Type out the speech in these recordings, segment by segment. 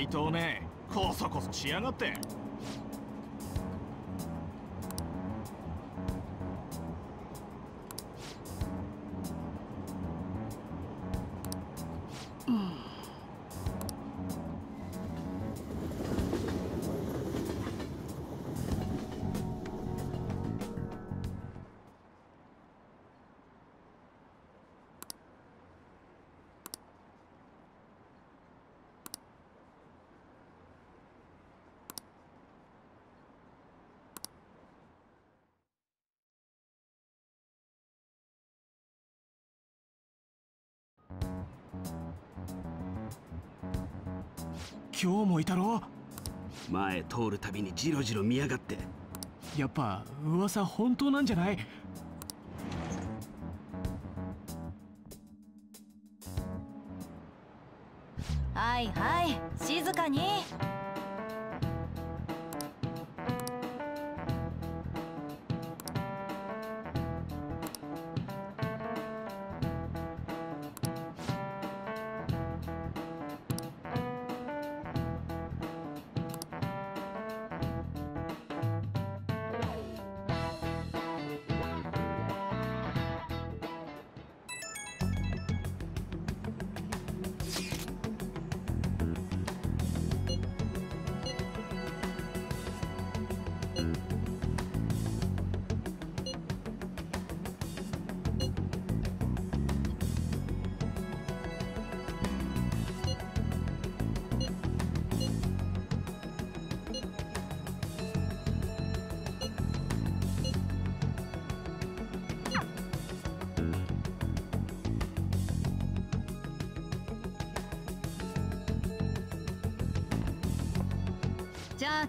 斎藤ね、こそこそしやがって。今日もいたろ、前通るたびにジロジロ見やがって。やっぱ噂本当なんじゃない？はいはい、静かに。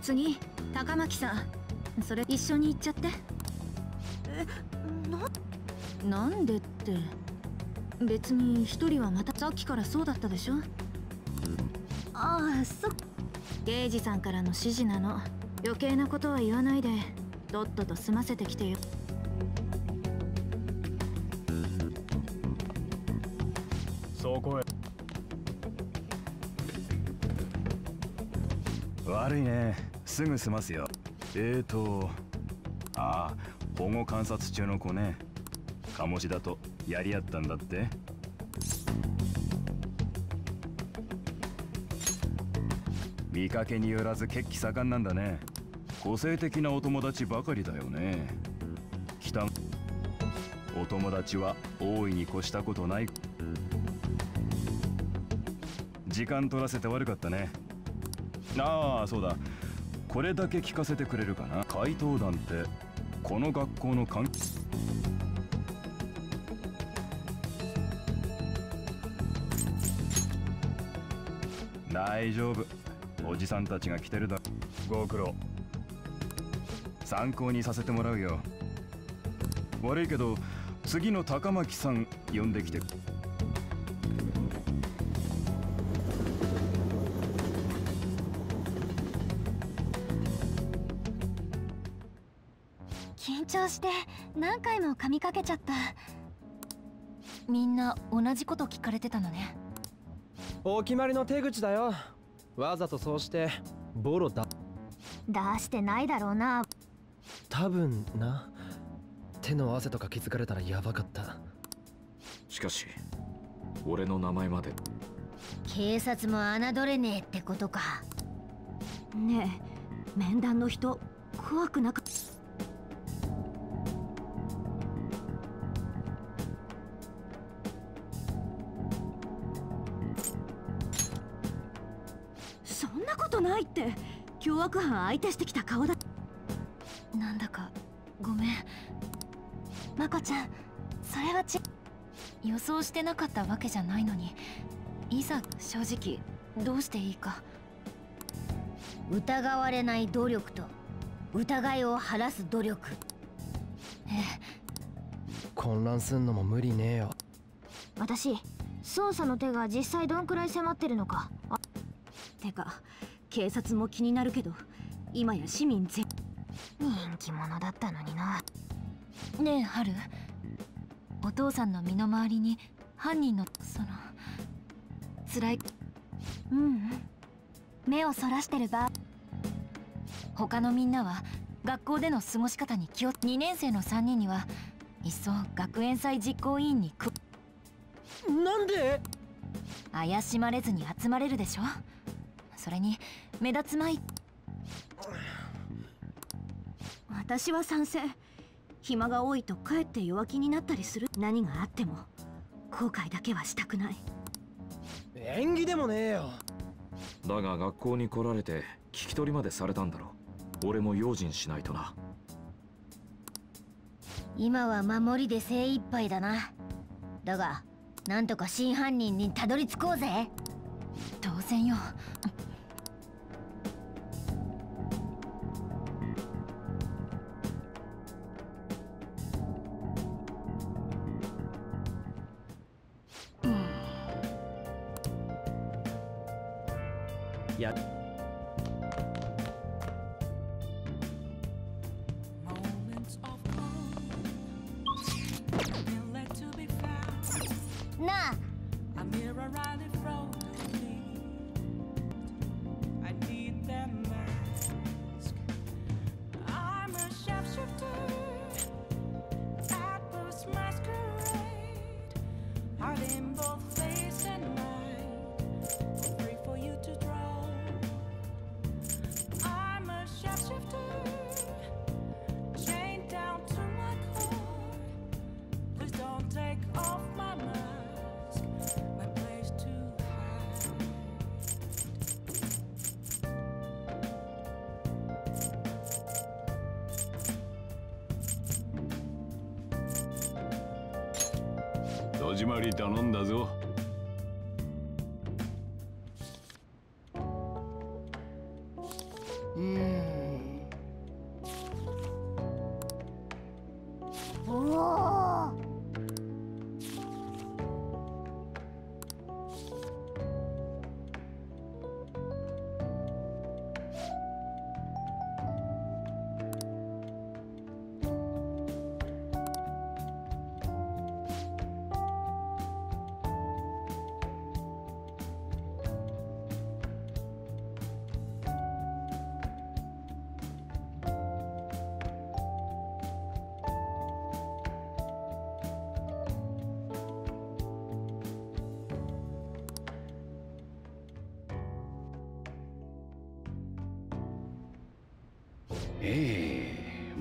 次、高巻さん、それ一緒に行っちゃって。え、なんでって、別に一人はまたさっきからそうだったでしょ。ああ、刑事さんからの指示なの。余計なことは言わないで、とっとと済ませてきてよ。そこへ。悪いね、すぐ済ますよ。ああ、保護観察中の子ね。鴨志田とやり合ったんだって。見かけによらず血気盛んなんだね。個性的なお友達ばかりだよね。北お友達は大いに越したことない。時間取らせて悪かったね。ああ、そうだ、これだけ聞かせてくれるかな。怪盗団ってこの学校の関係。大丈夫、おじさんたちが来てるだ。ご苦労、参考にさせてもらうよ。悪いけど次の高巻さん呼んできて。して何回も噛みかけちゃった。みんな同じこと聞かれてたのね。お決まりの手口だよ。わざとそうしてボロだ。出してないだろうな。多分な。手の汗とか気づかれたらやばかった。しかし俺の名前まで。警察も侮れねえってことかね。え、面談の人怖くなかった？ないって凶悪犯相手してきた顔だ。なんだかごめん、まこちゃん。それは予想してなかったわけじゃないのに、いざ正直どうしていいか。疑われない努力と疑いを晴らす努力。ええ、混乱すんのも無理ねえよ。私、捜査の手が実際どんくらい迫ってるのか。てか警察も気になるけど、今や市民全人気者だったのにな。ねえハル、お父さんの身の回りに犯人のその辛い。うん、目をそらしてる場。他のみんなは学校での過ごし方に気を。2年生の3人には一層学園祭実行委員にく。なんで怪しまれずに集まれるでしょ。それに目立つまい。私は賛成。暇が多いとかえって弱気になったりする。何があっても後悔だけはしたくない。縁起でもねえよ。だが学校に来られて聞き取りまでされたんだろう。俺も用心しないとな。今は守りで精一杯だな。だがなんとか真犯人にたどり着こうぜ。当然よ。やなあ。戸締まり頼んだぞ。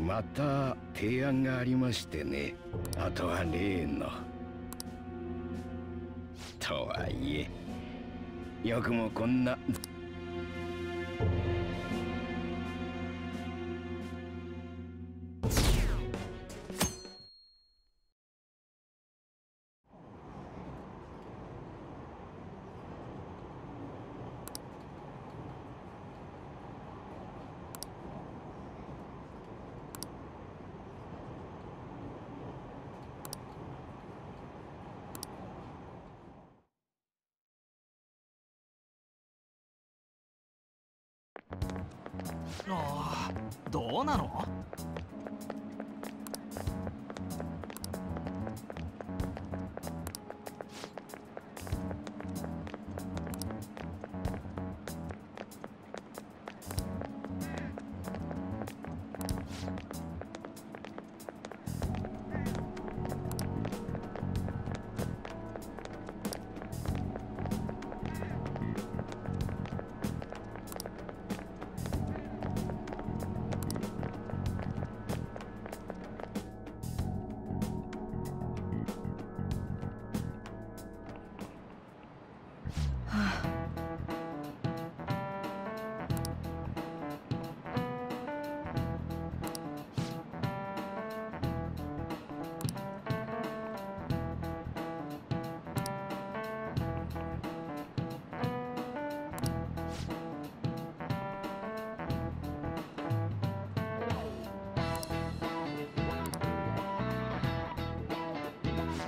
また提案がありましてね。あとは例の。とはいえよくもこんな。どうなの？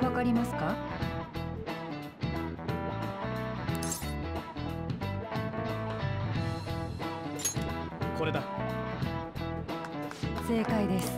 わかりますか？これだ。正解です。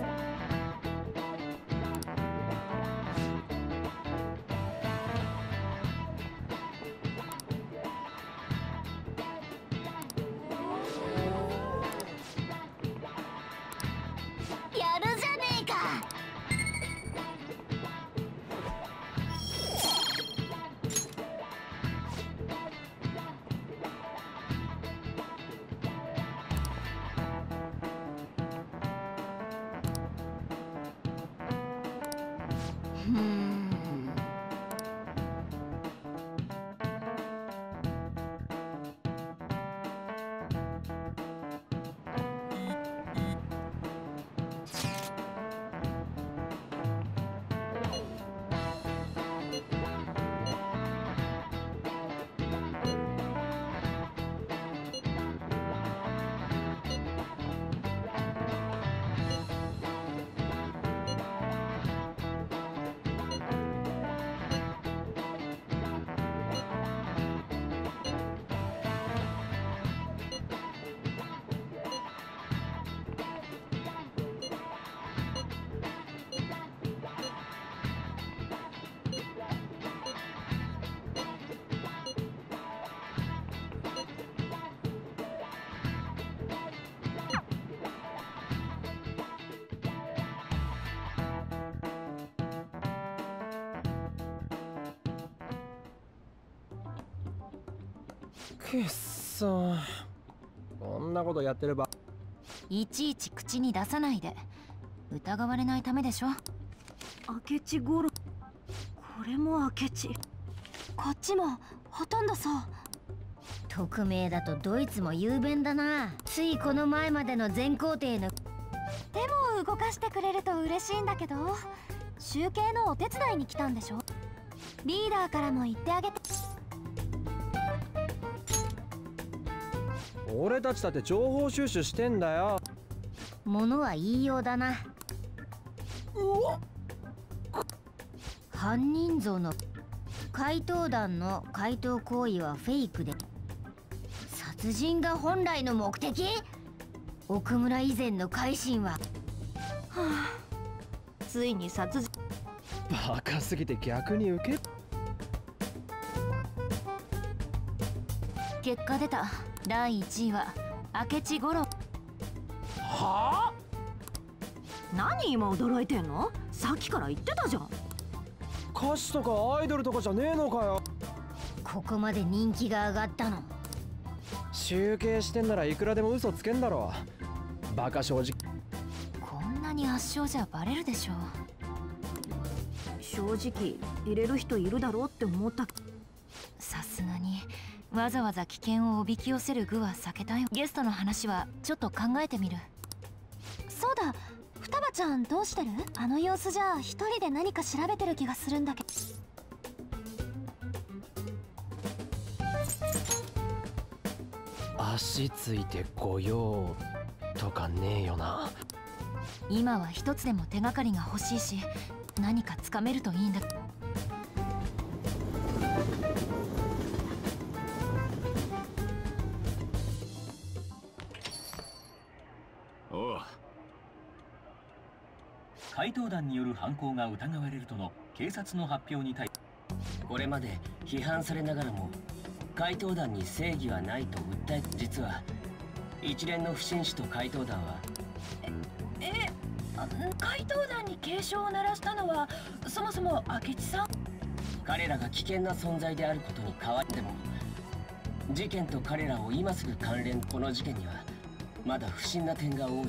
くっそー、こんなことやってればいちいち口に出さないで、疑われないためでしょ。明智五郎、これも明智、こっちもほとんどそう。匿名だとドイツも雄弁だな。ついこの前までの全皇帝の手も動かしてくれると嬉しいんだけど、集計のお手伝いに来たんでしょ。リーダーからも言ってあげて。俺たちだって情報収集してんだよ。ものは言いようだな。うわっ、犯人像の怪盗団の怪盗行為はフェイクで、殺人が本来の目的。奥村以前の改心は、はあ、ついに殺人。バカすぎて逆に受け。結果出た。第1位は明智五郎。はあ、何今驚いてんの、さっきから言ってたじゃん。歌手とかアイドルとかじゃねえのかよ。ここまで人気が上がったの。集計してんならいくらでも嘘つけんだろ、バカ正直。こんなに圧勝じゃバレるでしょ。正直入れる人いるだろうって思った。さすがにわざわざ危険をおびき寄せる具は避けたい。ゲストの話はちょっと考えてみる。そうだ、双葉ちゃんどうしてる？あの様子じゃ一人で何か調べてる気がするんだけど。足ついて御用とかねえよな。今は一つでも手がかりが欲しいし、何かつかめるといいんだ。怪盗団による犯行が疑われるとの警察の発表に対し、これまで批判されながらも怪盗団に正義はないと訴え、実は一連の不審死と怪盗団は怪盗団に警鐘を鳴らしたのはそもそも明智さん。彼らが危険な存在であることに変わっても、事件と彼らを今すぐ関連、この事件にはまだ不審な点が多い。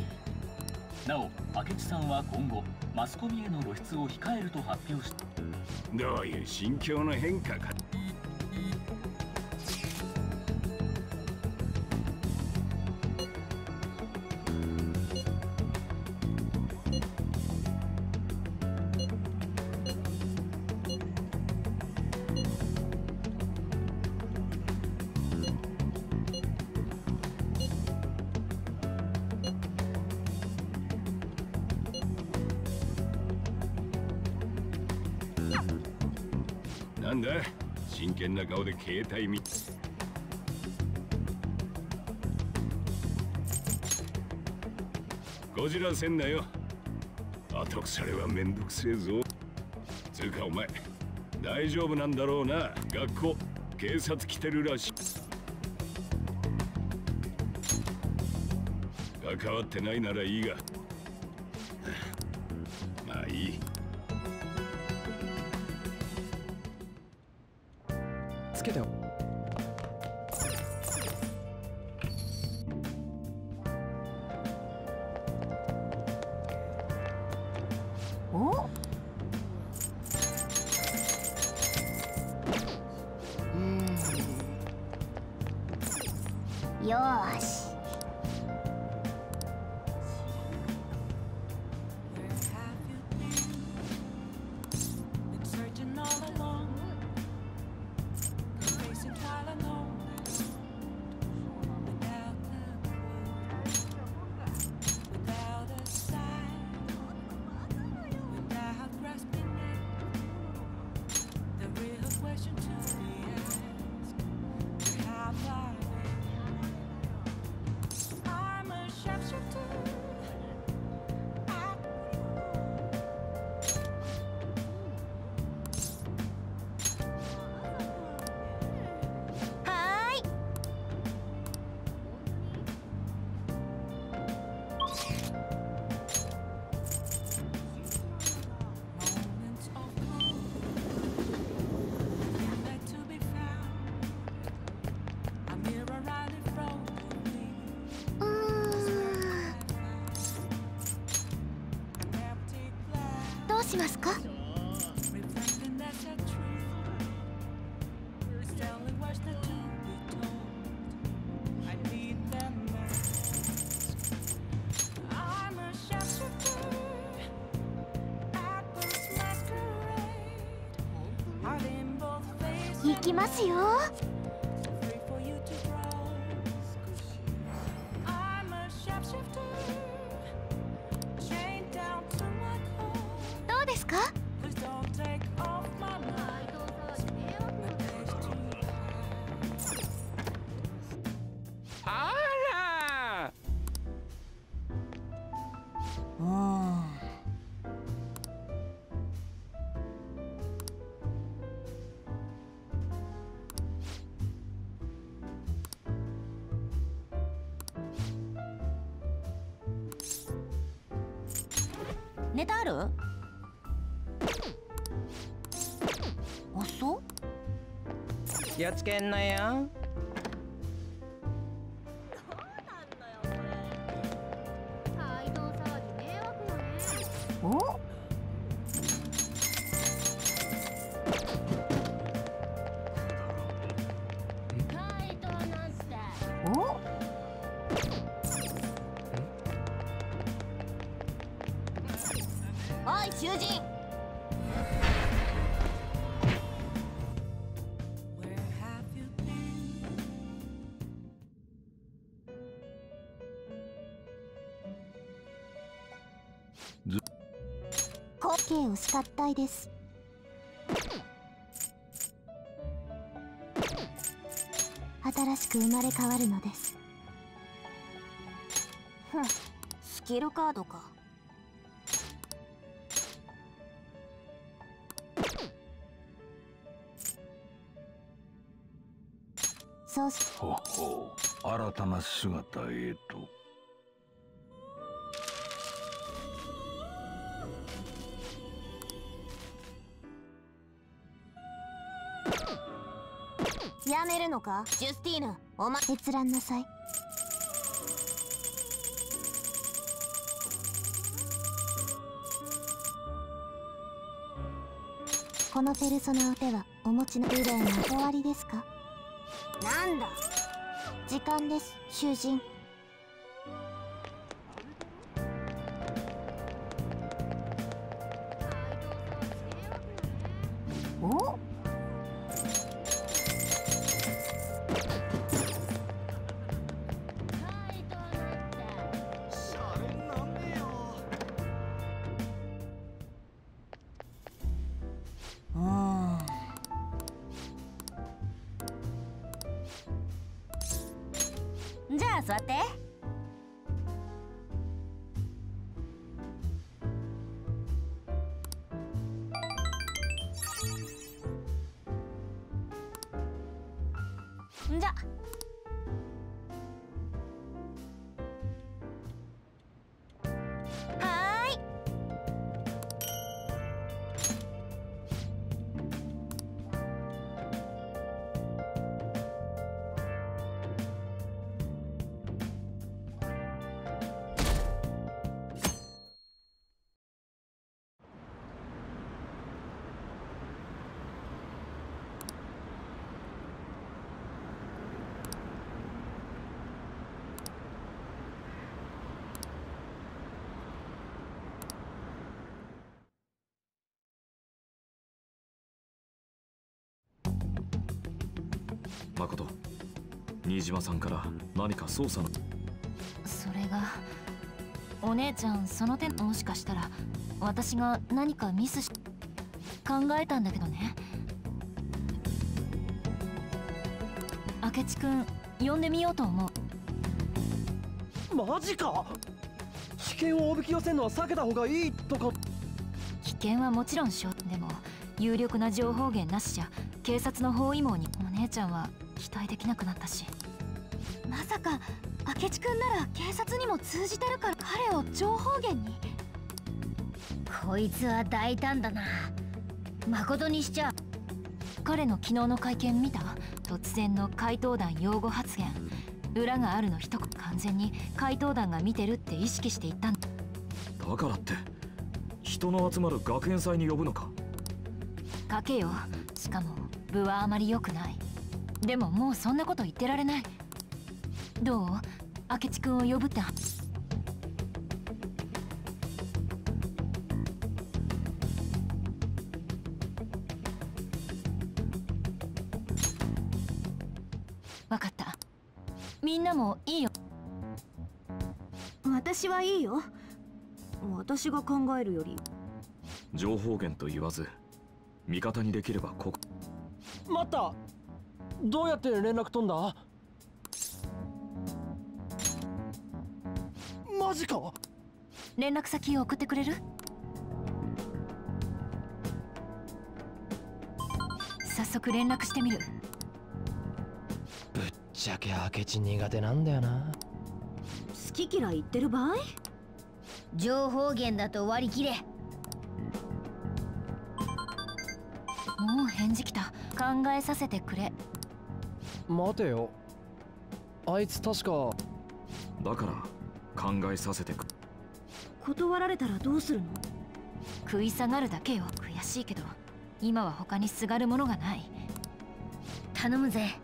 なお明智さんは今後マスコミへの露出を控えると発表した。どういう心境の変化か。なんだ、真剣な顔で携帯見。ゴジラせんなよ。後腐れはめんどくせえぞ。つうかお前、大丈夫なんだろうな。学校、警察来てるらしい。関わってないならいいが。まあいい。つけてよ。およーし。しますか？行きますよ。ネタある？あ、そう？気をつけんなよ。お？囚人。後継をしたったいです。新しく生まれ変わるのです。ふん、スキルカードか。ほほう、新たな姿へと。やめるのか、ジュスティーヌ。お前閲覧なさい。このペルソナを手はお持ちのビデオの終わりですか？なんだ、時間です、囚人。お？座って。んじゃ。はーい。誠、新島さんから何か捜査の…それが…お姉ちゃん、その点もしかしたら私が何かミスし…考えたんだけどね。明智くん、呼んでみようと思う。マジか。危険をおびき寄せるのは避けた方がいいとか。危険はもちろんしょ、でも有力な情報源なしじゃ警察の包囲網にお姉ちゃんは期待できなくなったし。まさか明智くんなら警察にも通じてるから彼を情報源に。こいつは大胆だな。誠にしちゃう。彼の昨日の会見見た？突然の怪盗団擁護発言、裏があるの一言。完全に怪盗団が見てるって意識していったんだ。だからって人の集まる学園祭に呼ぶのか。賭けよ。しかも部はあまり良くない。でももうそんなこと言ってられない。どう、明智くんを呼ぶって。分かった。みんなもいいよ。私はいいよ。私が考えるより。情報源と言わず味方にできれば。ここ待った。どうやって連絡取んだ。マジか。連絡先を送ってくれる？早速連絡してみる。ぶっちゃけ明智苦手なんだよな。好き嫌い言ってる場合？情報源だと割り切れ。もう返事来た。考えさせてくれ。待てよ、あいつ確か…だから考えさせてく。断られたらどうするの？食い下がるだけよ。悔しいけど今は他にすがるものがない。頼むぜ。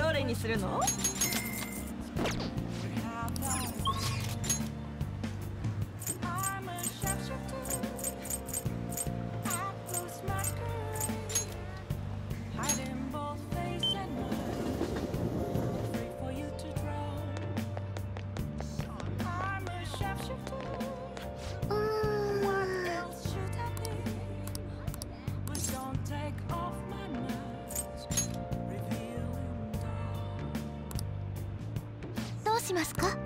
どれにするの？しますか？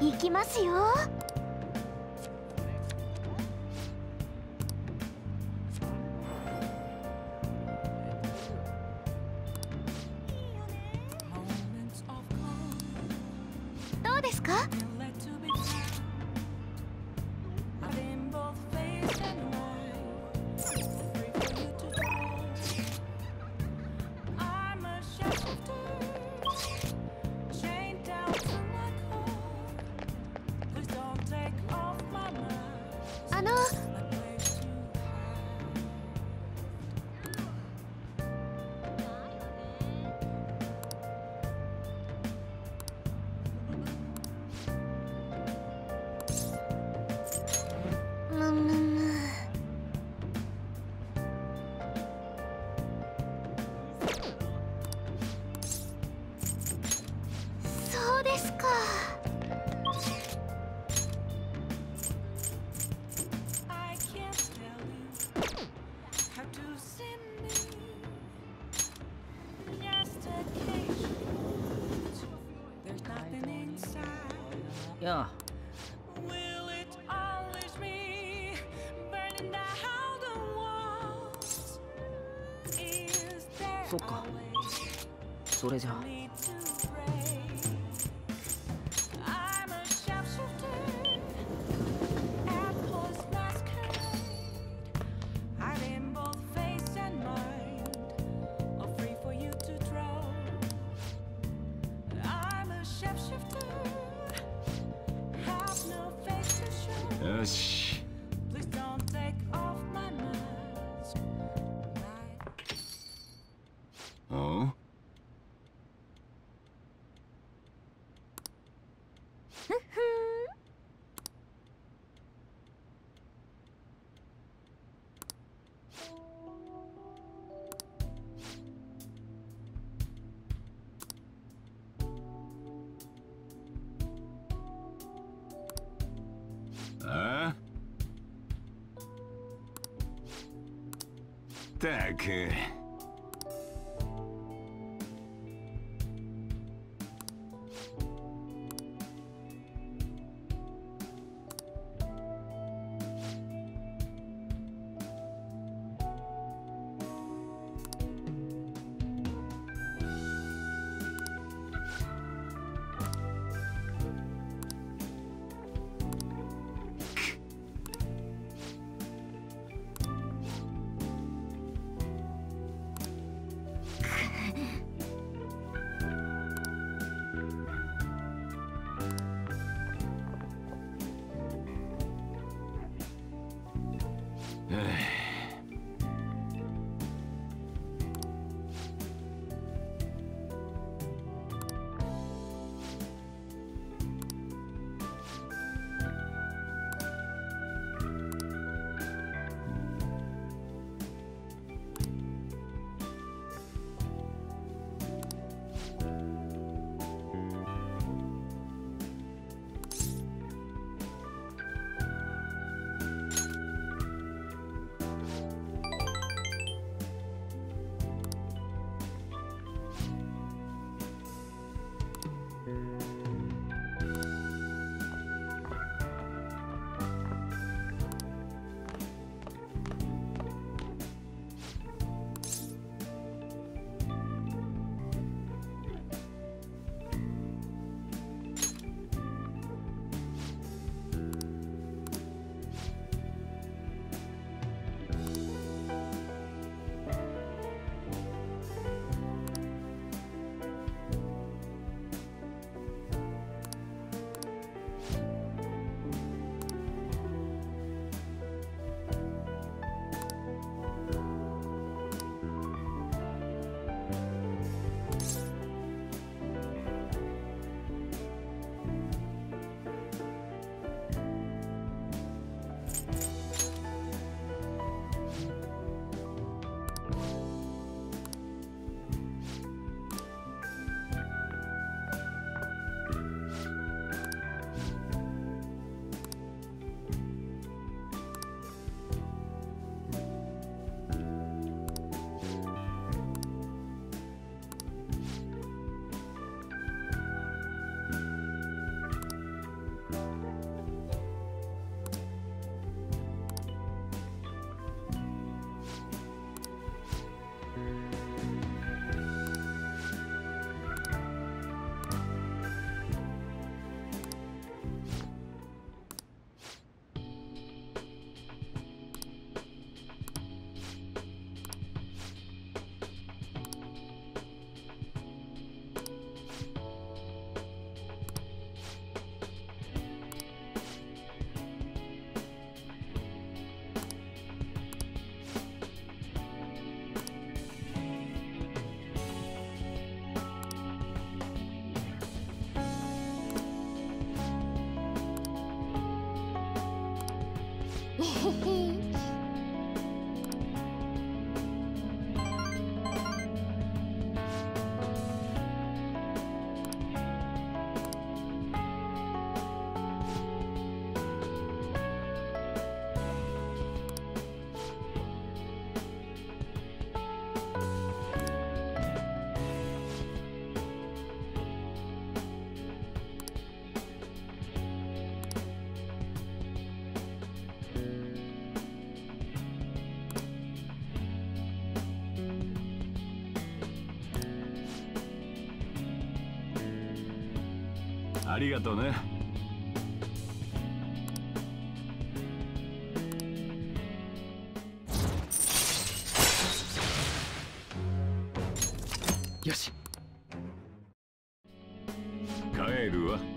行きますよ。どうですか？Yeah. Will it always be burning down the walls? Is there always a need to pray? I'm a sharpshooter. よし。あТак.ありがとうね。よし。帰るわ。